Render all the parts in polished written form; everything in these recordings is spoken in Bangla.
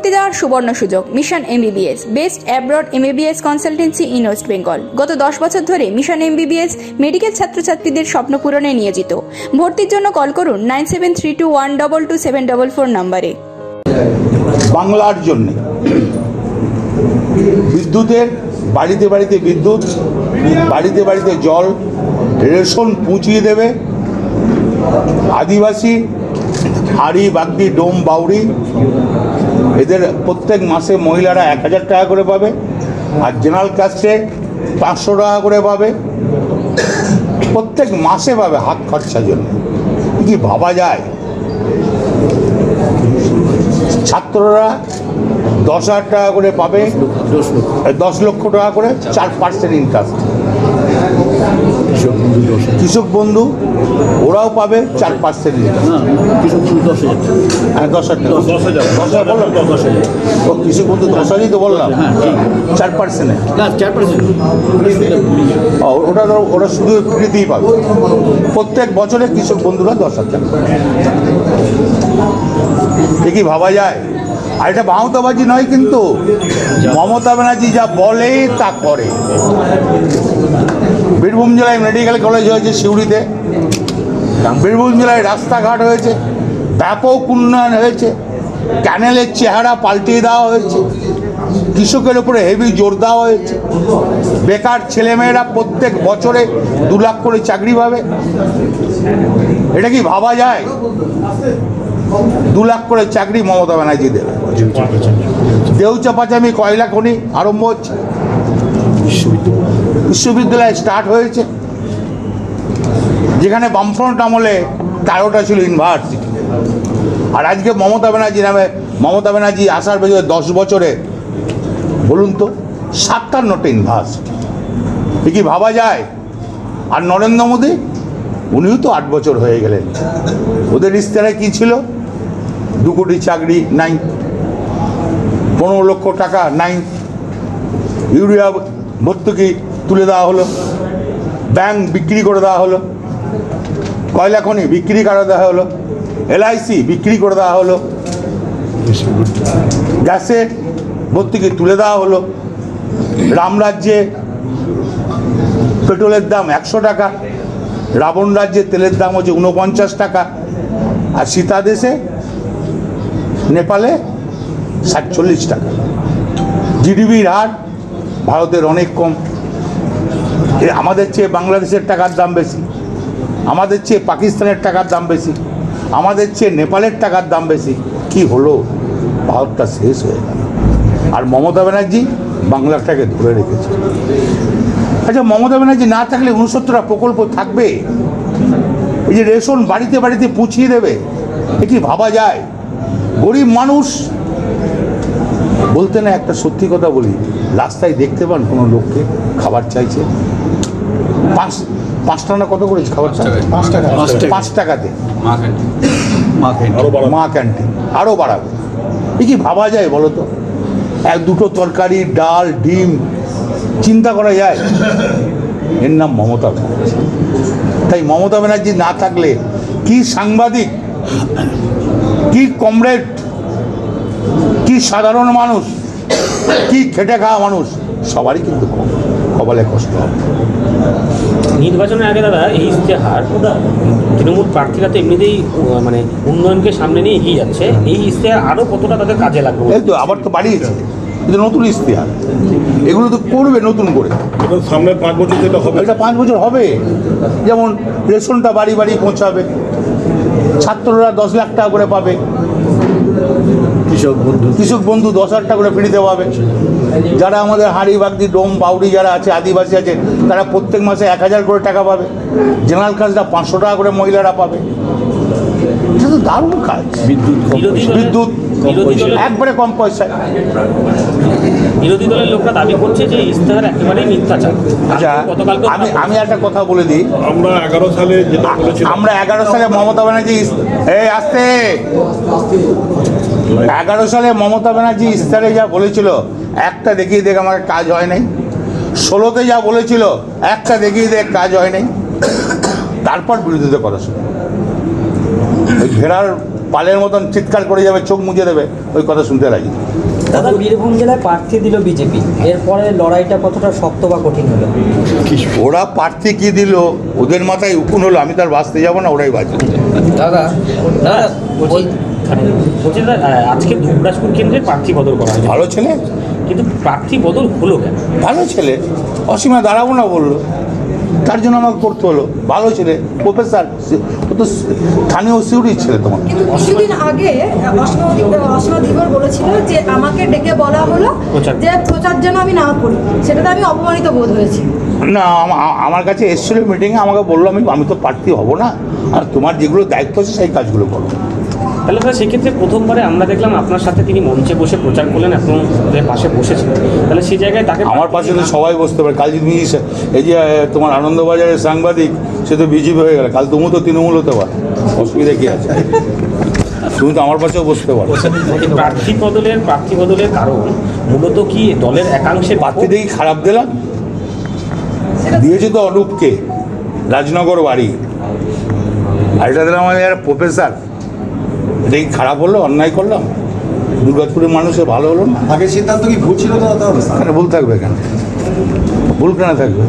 ভর্তি দেওয়ার সুবর্ণ সুযোগ mission MBBS best abroad MBBS consultancy in West Bengal. গত 10 বছর ধরে মিশন এমবিবিএস মেডিকেল ছাত্রছাত্রীদের স্বপ্ন পূরণে নিয়োজিত। ভর্তির জন্য কল করুন 9732122744 নম্বরে। বাংলার জন্য বিদ্যুতের বাড়িতে বাড়িতে বিদ্যুৎ, বাড়িতে বাড়িতে জল, রেশন পৌঁছিয়ে দেবে। আদিবাসী হাড়ি বাগদি ডোম বাউরি এদের প্রত্যেক মাসে মহিলারা 1000 টাকা করে পাবে, আর জেনারেল কাস্টে 500 টাকা করে পাবে, প্রত্যেক মাসে পাবে হাত খরচার জন্য। কি ভাবা যায়? ছাত্ররা 10,000 টাকা করে পাবে, 10 লক্ষ টাকা করে, 4% ইন্টারেস্ট। কৃষক বন্ধু ওরাও পাবে 4% ইন্টারেস্ট, 10,000 টাকা। কৃষক বন্ধু 10,000ই তো বললাম, 4% ওটা ওরা শুধু ফ্রিতেই পাবে। প্রত্যেক বছরে কৃষক বন্ধুরা 10,000 টাকা। এ কি ভাবা যায়? আর এটা বাহুতাবাজি নয়, কিন্তু মমতা ব্যানার্জি যা বলে তা করে। বীরভূম জেলায় মেডিকেল কলেজ হয়েছে সিউড়িতে, বীরভূম জেলায় রাস্তাঘাট হয়েছে, ব্যাপক উন্নয়ন হয়েছে, ক্যানেলের চেহারা পাল্টিয়ে দেওয়া হয়েছে, কৃষকের উপরে হেভি জোর দেওয়া হয়েছে, বেকার ছেলেমেয়েরা প্রত্যেক বছরে 2 লাখ করে চাকরি পাবে। এটা কি ভাবা যায়? 2 লাখ করে চাকরি মমতা ব্যানার্জি দেবে। দেউ চাপাচামি কয়লা খনি আরম্ভ হচ্ছে, বিশ্ববিদ্যালয় স্টার্ট হয়েছে, যেখানে বামফ্রন্ট আমলে 13টা ছিল ইউনিভার্সিটি, আর আজকে মমতা ব্যানার্জি আসার পেছনে 10 বছরে বলুন তো 57টা ইউনিভার্সিটি। এ কি ভাবা যায়? আর নরেন্দ্র মোদী উনিও তো 8 বছর হয়ে গেলেন, ওদের ইশতেহারে কী ছিল? 2 কোটি চাকরি নাই, 15 লক্ষ টাকা নাই, ইউরিয়া ভর্তুকি তুলে দেওয়া হলো, ব্যাংক বিক্রি করে দেওয়া হলো, কয়লা খনি বিক্রি করে দেওয়া হলো, এলআইসি বিক্রি করে দেওয়া হলো, গ্যাসের ভর্তুকি তুলে দেওয়া হলো, রামরাজ্যে পেট্রোলের দাম 100 টাকা, রাবণ রাজ্যে তেলের দাম হচ্ছে 49 টাকা, আর সীতা দেশে নেপালে 47 টাকা। জিডিপির হার ভারতের অনেক কম, আমাদের চেয়ে বাংলাদেশের টাকার দাম বেশি, আমাদের চেয়ে পাকিস্তানের টাকার দাম বেশি, আমাদের চেয়ে নেপালের টাকার দাম বেশি। কি হলো? ভারতটা শেষ হয়ে গেল। আর মমতা ব্যানার্জি বাংলাটাকে ধরে রেখেছে। আচ্ছা, মমতা ব্যানার্জি না থাকলে 69টা প্রকল্প থাকবে, এই যে রেশন বাড়িতে বাড়িতে পৌঁছিয়ে দেবে, এ কি ভাবা যায়? গরিব মানুষ বলতে না, একটা সত্যি কথা বলি, রাস্তায় দেখতে পান কোনো লোককে খাবার চাইছে, 5 টাকা না কত করে খাবার চাইছে, 5 টাকাতে মা ক্যান্টিন আরও বাড়াবে। এ কি ভাবা যায় বলো তো? 1-2 তরকারি, ডাল, ডিম, চিন্তা করা যায়? এর নাম মমতা ব্যানার্জি। তাই মমতা ব্যানার্জি না থাকলে কি সাংবাদিক, কি কমরেড, কি সাধারণ মানুষ, কি খেটে খাওয়া মানুষ, সবারই কিন্তু কপালে কষ্ট হবে। নির্বাচনের আগে দাদা এই ইশতেহার, তৃণমূল প্রার্থীরা তো এমনিতেই মানে উন্নয়নকে সামনে নিয়ে এগিয়ে যাচ্ছে, এই ইশতেহার আরও কতটা তাদের কাজে লাগবে? এই তো আবার তো বাড়িয়েছে নতুন ইশতেহার, এগুলো তো করবে নতুন করে, সামনে 5 বছর যেটা হবে, এটা 5 বছর হবে। যেমন রেশনটা বাড়ি বাড়ি পৌঁছাবে, ছাত্ররা 10 লাখ টাকা করে পাবে, কৃষক বন্ধু 10,000 টাকা করে ফ্রিতে পাবে, যারা আমাদের হাড়ি বাগদি ডোম বাউরি যারা আছে, আদিবাসী আছে, তারা প্রত্যেক মাসে 1000 করে টাকা পাবে, জেনারেল কাজটা 500 টাকা করে মহিলারা পাবে। এটা তো দারুণ কাজ। বিদ্যুৎ একবারে কম পয়সায়। বিরোধী দলের লোকরা দাবি করছে যে ইশতেহার একেবারেই মিথ্যাচার। আচ্ছা, আমি একটা কথা বলে দিই, আমরা 11 সালে মমতা ব্যানার্জি ইশতেহারে যা বলেছিল একটা দেখিয়ে দেখ আমার কাজ হয় নাই, 16-তে যা বলেছিল একটা দেখিয়ে দেখ কাজ হয় নাই, তারপর বিরোধীদের কথা শুনে ঘেরার পালের মতন চিৎকার করে যাবে, চোখ মুজে দেবে, ওই কথা শুনতে লাগি। দাদা, বীরভূম জেলায় প্রার্থী দিল বিজেপি, এরপরে লড়াইটা কতটা শক্ত বা কঠিন হলো? ওরা প্রার্থী কি দিল, ওদের মাথায় উকুন হলো, আমি তার বাঁচতে যাবো না, ওরাই বাঁচবে। দাদা দাদা বলছি, আজকে ধূপরাজপুর কেন্দ্রে প্রার্থী বদল করা হয়, ভালো ছেলে, কিন্তু প্রার্থী বদল হলো কেন? ভালো ছেলে, অসীমা দাঁড়াবো না বললো, তার জন্য আমাকে করতে হলো। ভালো ছেলে, প্রফেসর, ও তো স্থানীয় সিউড়ির ছেলে। তোমার কিছুদিন আগে অসীমা বলেছিল যে আমাকে ডেকে বলা হলো যে প্রচার যেন আমি না করি, সেটাতে আমি অপমানিত বোধ হয়েছি। না, আমার কাছে এসেছিল মিটিংয়ে, আমাকে বললো আমি তো প্রার্থী হব না, আর তোমার যেগুলো দায়িত্ব আছে সেই কাজগুলো করো। তাহলে দাদা, সেক্ষেত্রে প্রথমবারে আমরা দেখলাম আপনার সাথে তিনি মঞ্চে বসে প্রচার করলেন, আপনাদের পাশে বসেছিলেন, তাহলে সেই জায়গায় তাকে আমার পাশে তো সবাই বসতে পারে। কাল যদি এই যে তোমার আনন্দবাজারের সাংবাদিক, সে তো বিজেপি হয়ে গেল, কাল তুমি তো তৃণমূল হতে পারো, অসুবিধা কী আছে, তুমি তো আমার পাশেও বসতে পারো। প্রার্থী বদলের কারণ মূলত কি দলের একাংশে? প্রার্থী দেখি খারাপ দিলাম, দিয়েছি তো অনুপকে, রাজনগর বাড়ি, আর এটা দিলাম আমাদের প্রফেসর। এটা কি খারাপ হলো, অন্যায় করলাম? দুর্গাপুরের মানুষের ভালো হলো না? আগে সিদ্ধান্ত কি ভুল ছিল? তাহলে ভুল থাকবে কেন, ভুল কেন থাকবে?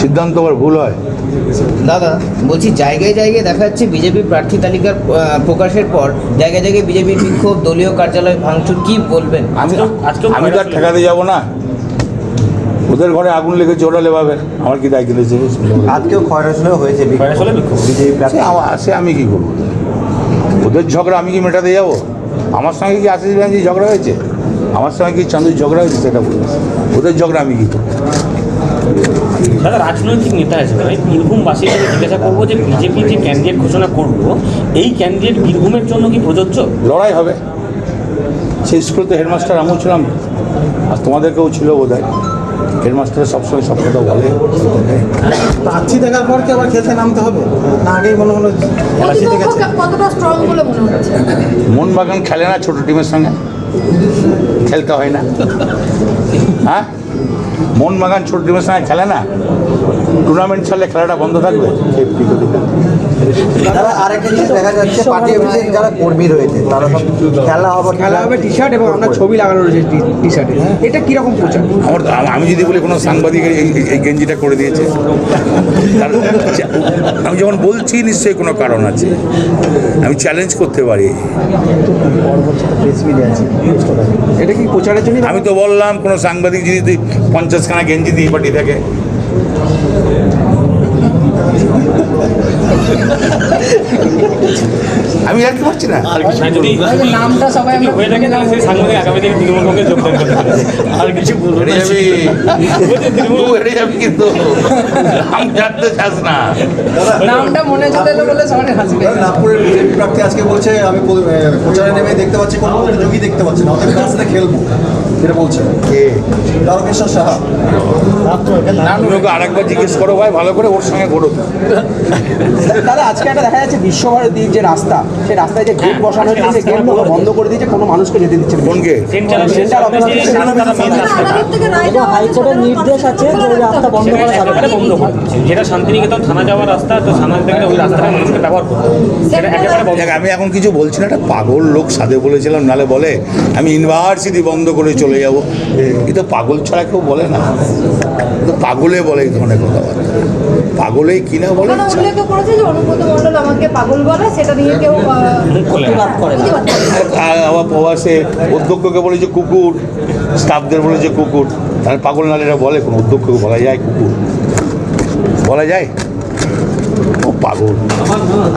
সিদ্ধান্ত আবার ভুল হয়? দাদা বলছি, জায়গায় জায়গায় দেখা যাচ্ছে বিজেপি প্রার্থী তালিকার প্রকাশের পর জায়গায় জায়গায় বিজেপির বিক্ষোভ, দলীয় কার্যালয় ভাঙচুর, কি বলবেন? আমি তো আর ঠেকাতে যাবো না, ওদের ঘরে আগুন লেগেছে, ওরা লেবাবে, আমার কি দায়িত্ব রয়েছে? আজকেও খয়রাসলেও হয়েছে, আসে আমি কি করবো? ওদের ঝগড়া আমি কি মেটাতে যাবো? আমার সঙ্গে কি আশিস ব্যানার্জি ঝগড়া হয়েছে, আমার সঙ্গে কি চাঁদুর ঝগড়া হয়েছে, সেটা বলবো। ওদের ঝগড়া আমি কি করবো? দাদা, রাজনৈতিক নেতা হিসেবে আমি বীরভূমবাসীকে জিজ্ঞাসা করবো যে বিজেপি যে ক্যান্ডিডেট ঘোষণা করবো, এই ক্যান্ডিডেট বীরভূমের জন্য কি প্রযোজ্য? লড়াই হবে। সেই স্কুলে তো হেডমাস্টার আমিও ছিলাম, আর তোমাদেরকেও ছিল বোধ হয়। হেডমাস্টার সবসময় সব কথা বলে, প্রার্থী দেখার পর কি আবার খেলতে নামতে হবে না? আগেই মনে হলো মোহন বাগান খেলে না, ছোট টিমের সঙ্গে খেলতে হয় না। হ্যাঁ, মোহন বাগান ছোট টিমের সঙ্গে খেলে না, টুর্নামেন্ট ছাড়লে খেলাটা বন্ধ থাকবে। তারা আরেকটা জিনিস দেখা যাচ্ছে, পার্টি অফিসে যারা কর্মী রয়েছে তারা সব খেলা হবে টি-শার্ট এবং আমরা ছবি লাগানো রয়েছে টি-শার্টে, এটা কি রকম প্রচার? আমি যদি বলি কোনো সাংবাদিকের এই গেঞ্জিটা করে দিয়েছে, আমি যখন বলছি নিশ্চয়ই কোনো কারণ আছে, আমি চ্যালেঞ্জ করতে পারি। এটা কি প্রচারের জন্য? আমি তো বললাম কোনো সাংবাদিক যদি 50 খানা গেঞ্জি দিয়ে পার্টি থাকে, আমি আর কি পারছি না। নাগপুরের বিজেপি প্রার্থী আজকে বলছে আমি প্রচারে নেমে দেখতে পাচ্ছি কোনো যোগী দেখতে পাচ্ছি না, অতএব কাজটা খেলবো, এটা বলছে কে? তারকেশ্বর সাহা। আরেকবার জিজ্ঞেস করো ভাই ভালো করে, ওর সঙ্গে ঘোরো। দাদা, আজকে একটা দেখা যাচ্ছে বিশ্বভারতীর যে রাস্তা, সেই রাস্তায় যে গেট বসানো হয়েছে, সেই গেট বন্ধ করে দিয়েছে, কোনো মানুষকে যেতে দিচ্ছে না। কোন গেট? সেন্ট্রাল অফিসে হাইকোর্টের নির্দেশ আছে যে ওই রাস্তা বন্ধ করা যাবে, বন্ধ করে দিচ্ছে। যেটা শান্তিনিকেতন থানা যাওয়ার রাস্তা, তো থানা থেকে ওই রাস্তাটা মানুষকে ব্যবহার করতে সেটা একেবারে বন্ধ। আমি এখন কিছু বলছি না, এটা পাগল লোক সাধে বলেছিলাম, নালে বলে আমি ইউনিভার্সিটি বন্ধ করে চলে যাবো, এটা পাগল ছাড়া কেউ বলে না, পাগলে বলে এই ধরনের কথাবার্তা, পাগলেই কিনা বলে। আবার প্রবাসে অধ্যক্ষকে বলেছে কুকুর, স্টাফদের বলেছে কুকুর, তাহলে পাগল নালে এটা বলে? কোনো অধ্যক্ষকে বলা যায় কুকুর, বলা যায়? ও পাগল।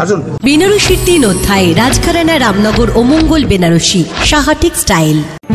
আসুন, বেনারসির 3 অধ্যায়ে রাজঘরানা, রামনগর ও মঙ্গল বেনারসি, সাহা টেক্সটাইল।